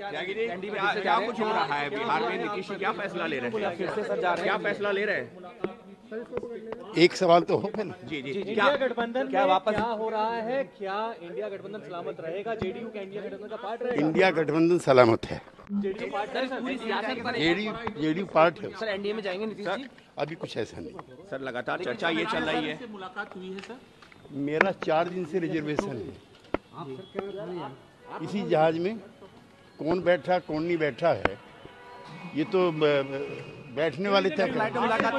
क्या कुछ हो रहा है बिहार में? नीतीश क्या फैसला ले रहे हैं? फिर से सर जा रहे हैं, क्या फैसला ले रहे हैं? एक सवाल तो हो जी जी, जी गठबंधन क्या वापस क्या हो रहा है? क्या इंडिया गठबंधन सलामत रहेगा? जेडीयू का इंडिया गठबंधन का पार्ट रहेगा? इंडिया गठबंधन सलामत है, जेडीयू पार्ट है सर। एनडीए में जाएंगे नीतीश जी? अभी कुछ ऐसा नहीं सर, लगातार चर्चा ये चल रही है। मुलाकात हुई है सर? मेरा 4 दिन से रिजर्वेशन है, इसी जहाज में कौन बैठा कौन नहीं बैठा है ये तो बैठने वाले थे। मुलाकात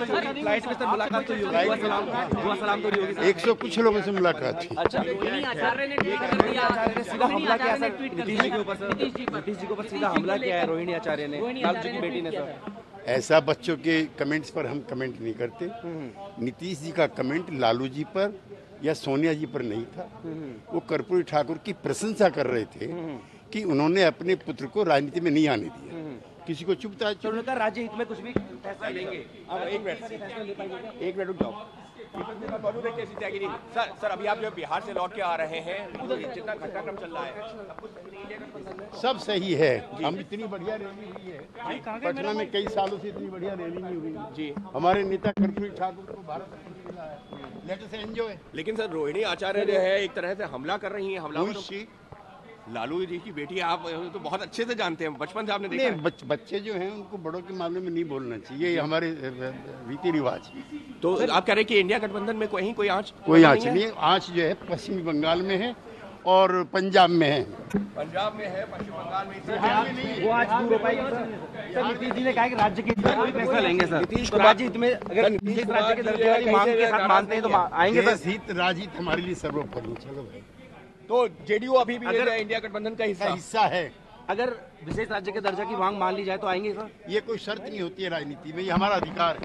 100 कुछ लोगों से मुलाकात थी। रोहिणी आचार्य ने सीधा हमला किया सर नीतीश जी के ऊपर। नीतीश जी के ऊपर सीधा हमला किया है रोहिणी आचार्य ने, लालू जी की बेटी ने सर। ऐसा बच्चों के कमेंट्स पर हम कमेंट नहीं करते। नीतीश जी का कमेंट लालू जी पर या सोनिया जी पर नहीं था, वो कर्पूरी ठाकुर की प्रशंसा कर रहे थे कि उन्होंने अपने पुत्र को राजनीति में नहीं आने दिया, किसी को चुप था। राज्य हित में कुछ भी फैसला लेंगे। एक मिनट रुक जाओ सर। अभी आप जो बिहार से लौट के आ रहे हैं, जितना घटनाक्रम चल रहा है सब सही है। हम इतनी बढ़िया रैली हुई है पटना में, कई सालों से इतनी बढ़िया रैली नहीं हुई जी। हमारे नेता कर्पूरी ठाकुर को भारत मिला है, लेट अस एंजॉय। लेकिन सर रोहिणी आचार्य जो है एक तरह से हमला कर रही है, हमला लालू जी की बेटी, आप तो बहुत अच्छे से जानते हैं, बचपन से आपने देखा है। बच्चे जो हैं उनको बड़ों के मामले में नहीं बोलना चाहिए, ये हमारे रीति रिवाज। तो आप कह रहे हैं कि इंडिया गठबंधन में कोई आँच नहीं है? आँच जो है पश्चिमी बंगाल में है और पंजाब में है, पंजाब में है, पश्चिम बंगाल में। वो आज नीतीश जी ने कहा कि राज्य के फैसला लेंगे सर। नीतीश राज्य हित में अगर नीतीश राज्य के दर्जे वाली मांग के साथ मानते हैं तो आएंगे सर। हित राज्य हमारे लिए सर्वोपरि। चलो भाई, तो जेडीयू अभी भी अगर इंडिया गठबंधन का हिस्सा है, अगर विशेष राज्य के दर्जा की मांग मान ली जाए तो आएंगे सर? ये कोई शर्त नहीं होती है राजनीति में, ये हमारा अधिकार है।